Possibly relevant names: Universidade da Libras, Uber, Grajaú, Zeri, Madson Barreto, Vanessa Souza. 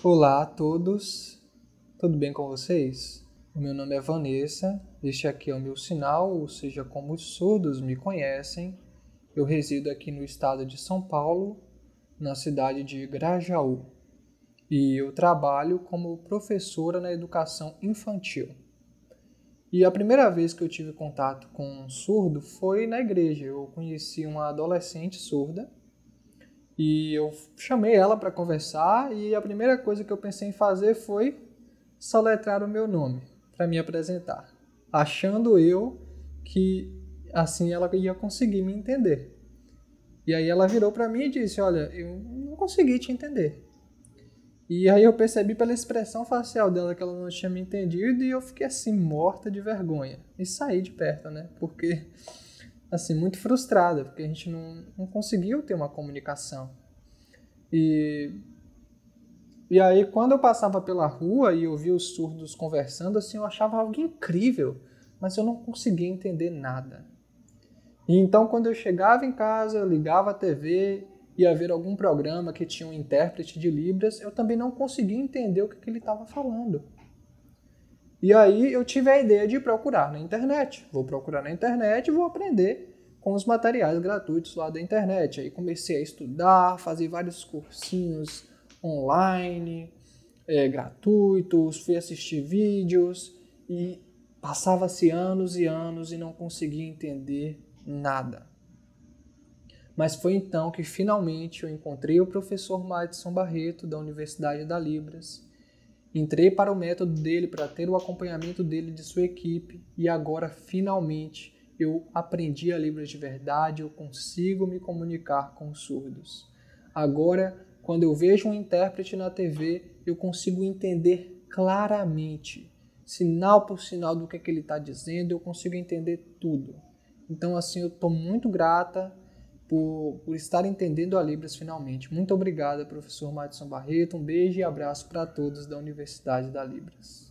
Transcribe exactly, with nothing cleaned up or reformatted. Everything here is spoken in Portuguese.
Olá a todos, tudo bem com vocês? O meu nome é Vanessa, este aqui é o meu sinal, ou seja, como os surdos me conhecem, eu resido aqui no estado de São Paulo, na cidade de Grajaú, e eu trabalho como professora na educação infantil. E a primeira vez que eu tive contato com um surdo foi na igreja. Eu conheci uma adolescente surda e eu chamei ela para conversar e a primeira coisa que eu pensei em fazer foi soletrar o meu nome para me apresentar, achando eu que assim ela ia conseguir me entender. E aí ela virou para mim e disse, olha, eu não consegui te entender. E aí eu percebi pela expressão facial dela que ela não tinha me entendido e eu fiquei assim, morta de vergonha. E saí de perto, né? Porque, assim, muito frustrada, porque a gente não, não conseguiu ter uma comunicação. E, e aí quando eu passava pela rua e ouvia os surdos conversando, assim, eu achava algo incrível, mas eu não conseguia entender nada. E então quando eu chegava em casa, eu ligava a tê vê... ia ver algum programa que tinha um intérprete de Libras, eu também não conseguia entender o que, que ele estava falando. E aí eu tive a ideia de procurar na internet. Vou procurar na internet e vou aprender com os materiais gratuitos lá da internet. Aí comecei a estudar, fazer vários cursinhos online, é, gratuitos, fui assistir vídeos e passava-se anos e anos e não conseguia entender nada. Mas foi então que finalmente eu encontrei o professor Madson Barreto, da Universidade da Libras. Entrei para o método dele, para ter o acompanhamento dele e de sua equipe. E agora, finalmente, eu aprendi a Libras de verdade, eu consigo me comunicar com os surdos. Agora, quando eu vejo um intérprete na tê vê, eu consigo entender claramente, sinal por sinal do que, é que ele está dizendo, eu consigo entender tudo. Então, assim, eu estou muito grata Por, por estar entendendo a Libras finalmente. Muito obrigada, professor Madson Barreto. Um beijo e abraço para todos da Universidade da Libras.